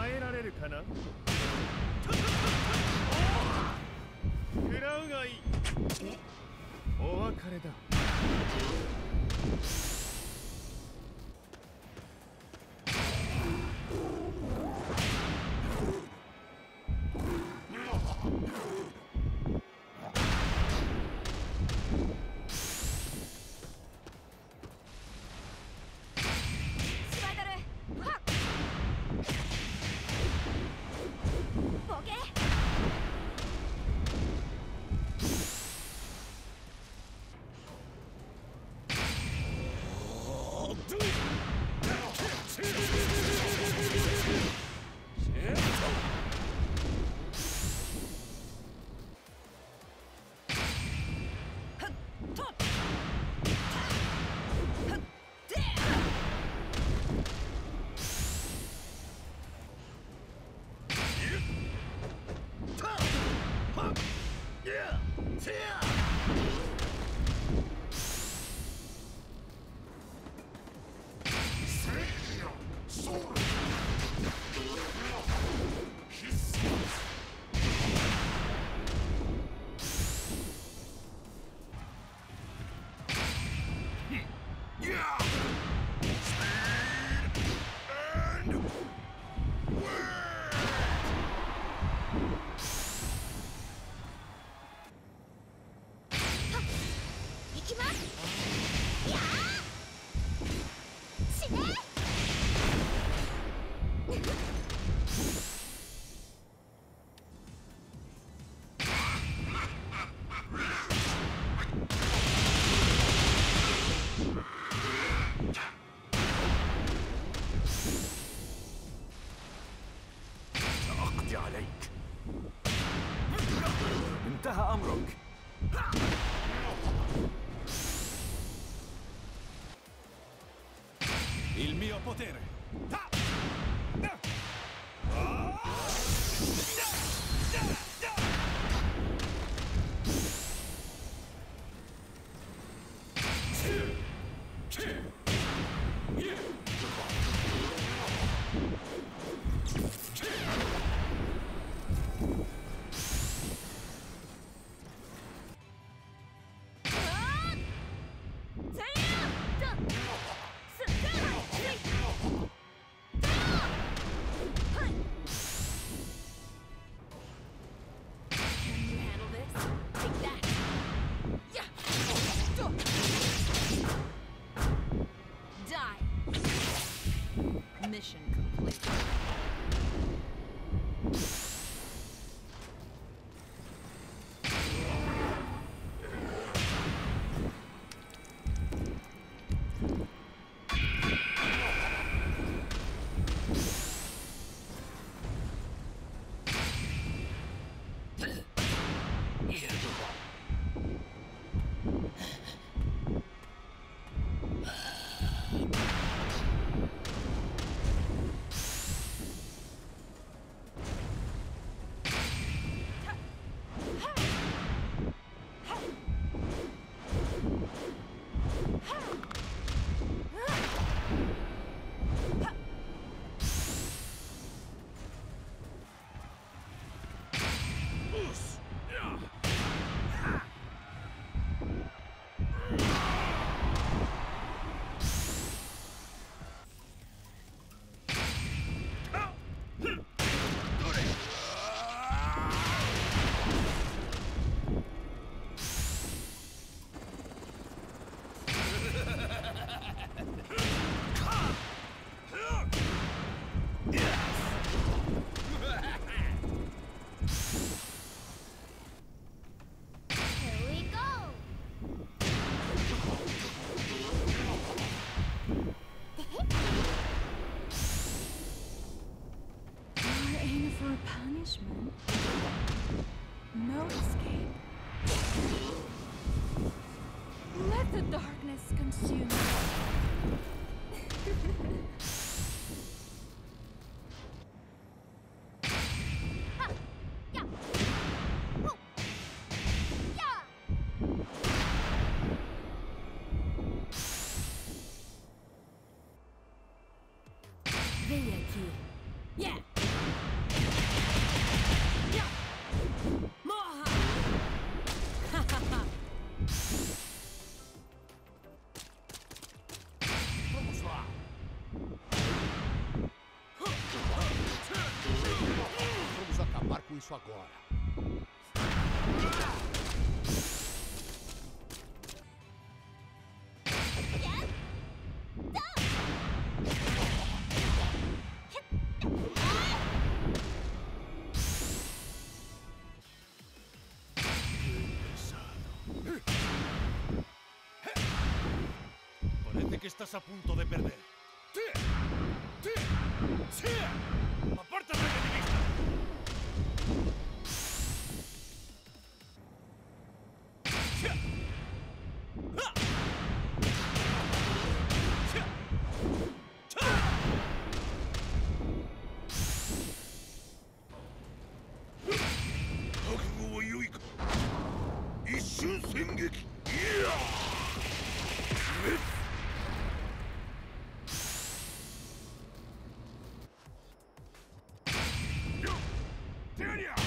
耐えられるかな。食らうがいい。お別れだ。Mission complete. Yeah. isso agora. Parece que estás a punto de perder. ¡Apártate de mi vista! Junior!